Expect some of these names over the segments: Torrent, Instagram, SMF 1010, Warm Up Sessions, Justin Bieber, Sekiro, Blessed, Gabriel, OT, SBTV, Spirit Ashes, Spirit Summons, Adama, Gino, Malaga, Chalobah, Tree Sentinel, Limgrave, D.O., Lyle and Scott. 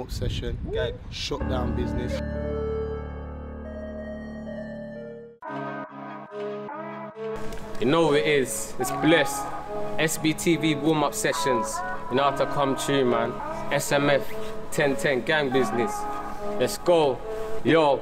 warm-up session. Gabe, shut down business. You know what it is, it's Blessed. SBTV warm-up sessions. You know how to come true, man. SMF 1010 gang business. Let's go, yo.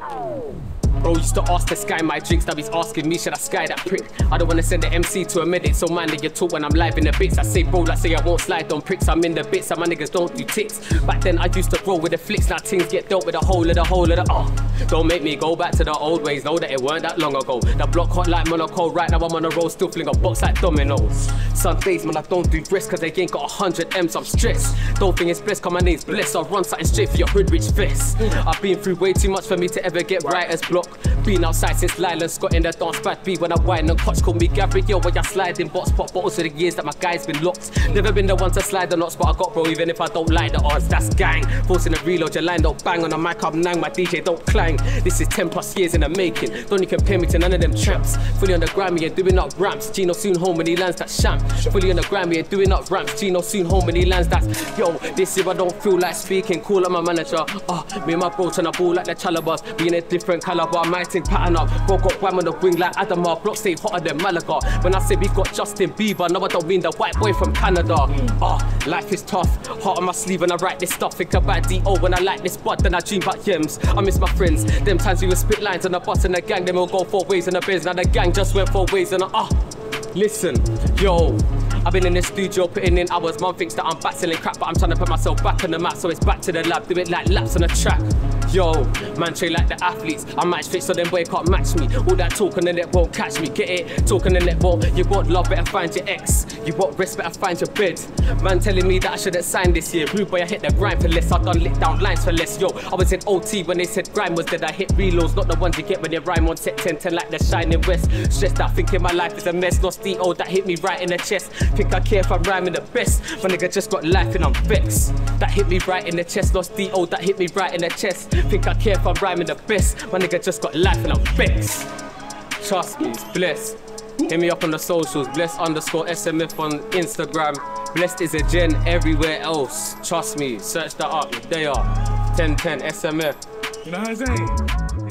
Bro used to ask this guy my drinks, now he's asking me should I sky that prick. I don't wanna send the MC to a medic, so man nigga talk when I'm live in the bits. I say bro, like say I won't slide on pricks, I'm in the bits and my niggas don't do tips. Back then I used to roll with the flicks, now things get dealt with a whole of the Don't make me go back to the old ways, know that it weren't that long ago. The block hot like Monaco, right now I'm on a roll, still fling a box like dominoes. Some days man I don't do rest, cause they ain't got 100 M's, I'm stressed. Don't think it's blessed, cause my name's Blessed, I'll run something straight for your hood rich vest. I've been through way too much for me to ever get writer's block. Been outside since Lyle and Scott in the dance bad B when I whine and clutch. Call me Gabriel when I slide in box pop bottles for the years that my guy's been locked. Never been the one to slide the knots, but I got bro even if I don't like the odds. That's gang, forcing a reload, your line don't bang on a mic, I'm nang, my DJ don't clang. This is 10 plus years in the making, don't you compare me to none of them tramps. Fully on the Grammy and doing up ramps, Gino soon home when he lands that champ. Fully on the Grammy and doing up ramps, Gino soon home when he lands that. Yo, this year I don't feel like speaking, call up my manager. Me and my bro tryna ball like the Chalobahs, being a different caliber. My thing pattern up, bro got wham on the wing like Adama, block stay hotter than Malaga. When I say we got Justin Bieber, no I don't mean the white boy from Canada. Life is tough, heart on my sleeve when I write this stuff. Think about D.O. when I like this bud, then I dream about Yems. I miss my friends, them times we would spit lines on the bus and the gang, then we'll go 4 ways in the biz. Now the gang just went 4 ways and listen, yo, I've been in the studio putting in hours. Mum thinks that I'm back selling crap, but I'm trying to put myself back on the map, so it's back to the lab, do it like laps on the track. Yo, man train like the athletes, I match fit so them boy can't match me. All that talk on the net won't catch me, get it? Talk on the net won't, you want love better find your ex, you want rest better find your bed. Man telling me that I shouldn't sign this year, rude boy I hit the grind for less, I done lit down lines for less. Yo, I was in OT when they said grime was dead, I hit reloads, not the ones you get when you rhyme on set 1010 like the shining west. Stressed out thinking my life is a mess, lost D.O. that hit me right in the chest. Think I care if I'm rhyming the best, my nigga just got life and I'm vexed. That hit me right in the chest, lost D.O. that hit me right in the chest. Think I care if I'm rhyming the best, my nigga just got life and I'm vexed. Trust me, it's Blessed. Hit me up on the socials, Blessed_SMF on Instagram. Blessed is a gen everywhere else, trust me, search that up, they are 1010 SMF. You know what I'm saying?